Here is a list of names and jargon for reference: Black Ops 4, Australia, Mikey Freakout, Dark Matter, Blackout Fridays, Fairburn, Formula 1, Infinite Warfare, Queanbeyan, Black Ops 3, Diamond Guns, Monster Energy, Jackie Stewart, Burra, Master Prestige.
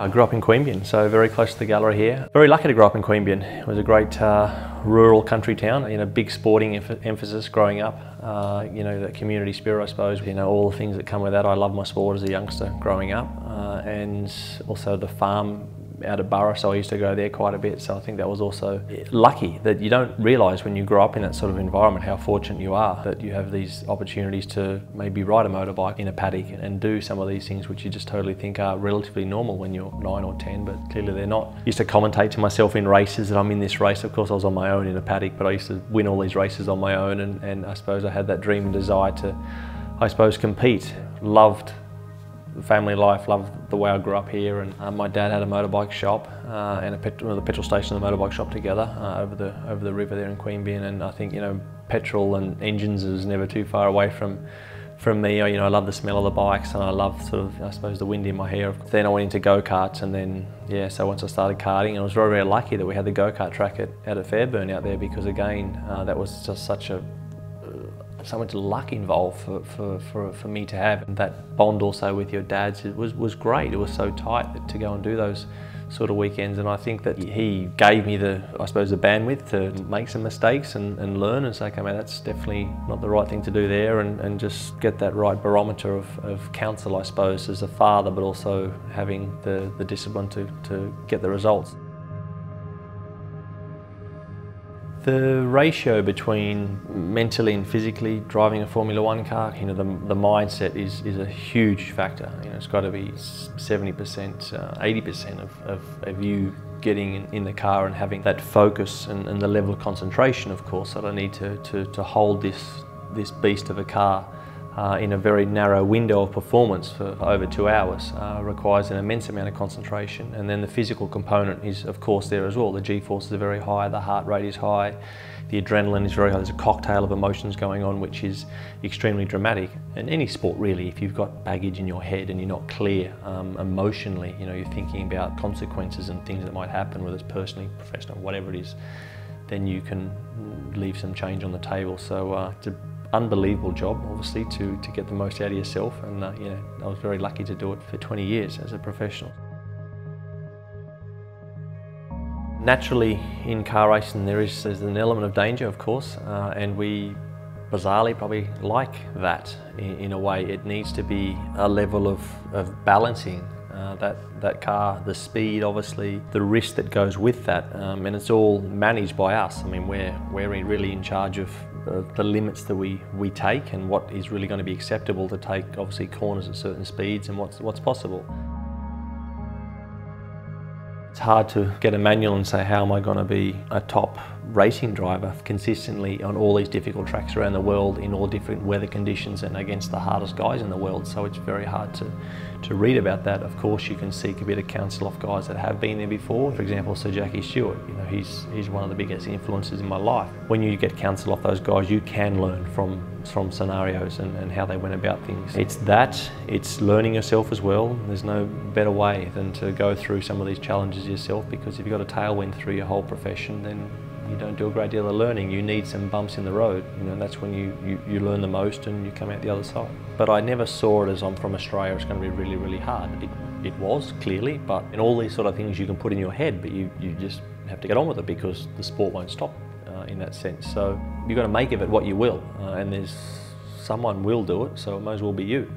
I grew up in Queanbeyan, so very close to the gallery here. Very lucky to grow up in Queanbeyan. It was a great rural country town, big sporting emphasis growing up. That community spirit, I suppose, all the things that come with that. I loved my sport as a youngster growing up, and also the farm out of Burra, so I used to go there quite a bit. So I think that was also lucky, that you don't realise when you grow up in that sort of environment how fortunate you are that you have these opportunities to maybe ride a motorbike in a paddock and do some of these things which you just totally think are relatively normal when you're 9 or 10, but clearly they're not. I used to commentate to myself in races that I'm in this race. Of course I was on my own in a paddock, but I used to win all these races on my own, and I suppose I had that dream and desire to, I suppose, compete. Loved family life, loved the way I grew up here, and my dad had a motorbike shop and the petrol station and the motorbike shop together over the river there in Queanbeyan, and I think petrol and engines is never too far away from me. I love the smell of the bikes, and I love sort of, I suppose, the wind in my hair. Then I went into go-karts, and then yeah, so once I started karting, I was very, very lucky that we had the go-kart track out at Fairburn out there, because again that was just such a so much luck involved for me to have. And that bond also with your dad's, it was great. It was so tight to go and do those sort of weekends, and I think that he gave me the, I suppose, the bandwidth to make some mistakes and learn and say, okay man, that's definitely not the right thing to do there, and just get that right barometer of counsel, I suppose, as a father, but also having the discipline to get the results. The ratio between mentally and physically driving a Formula 1 car, the mindset is a huge factor. It's got to be 70%, 80% of you getting in the car and having that focus and the level of concentration, of course, that I need to hold this beast of a car in a very narrow window of performance for over 2 hours. Requires an immense amount of concentration, and then the physical component is of course there as well. The G-forces are very high, the heart rate is high, the adrenaline is very high. There's a cocktail of emotions going on which is extremely dramatic. In any sport really, if you've got baggage in your head and you're not clear emotionally, you're thinking about consequences and things that might happen, whether it's personally, professional, whatever it is, then you can leave some change on the table. So it's a unbelievable job, obviously, to get the most out of yourself, and I was very lucky to do it for 20 years as a professional. Naturally, in car racing there's an element of danger, of course, and we bizarrely probably like that in a way. It needs to be a level of balancing that car, the speed, obviously, the risk that goes with that, and it's all managed by us. I mean, we're really in charge of the limits that we take and what is really going to be acceptable to take, obviously, corners at certain speeds and what's possible. It's hard to get a manual and say, how am I going to be a top racing driver consistently on all these difficult tracks around the world in all different weather conditions and against the hardest guys in the world? So it's very hard to read about that. Of course, you can seek a bit of counsel off guys that have been there before. For example, Sir Jackie Stewart, he's one of the biggest influences in my life. When you get counsel off those guys, you can learn from scenarios and how they went about things. It's learning yourself as well. There's no better way than to go through some of these challenges yourself, because if you've got a tailwind through your whole profession, then you don't do a great deal of learning. You need some bumps in the road, and that's when you learn the most and you come out the other side. But I never saw it as, I'm from Australia, it's going to be really, really hard. It was, clearly, but in all these sort of things you can put in your head, but you just have to get on with it, because the sport won't stop in that sense. So you've got to make of it what you will, and someone will do it, so it might as well be you.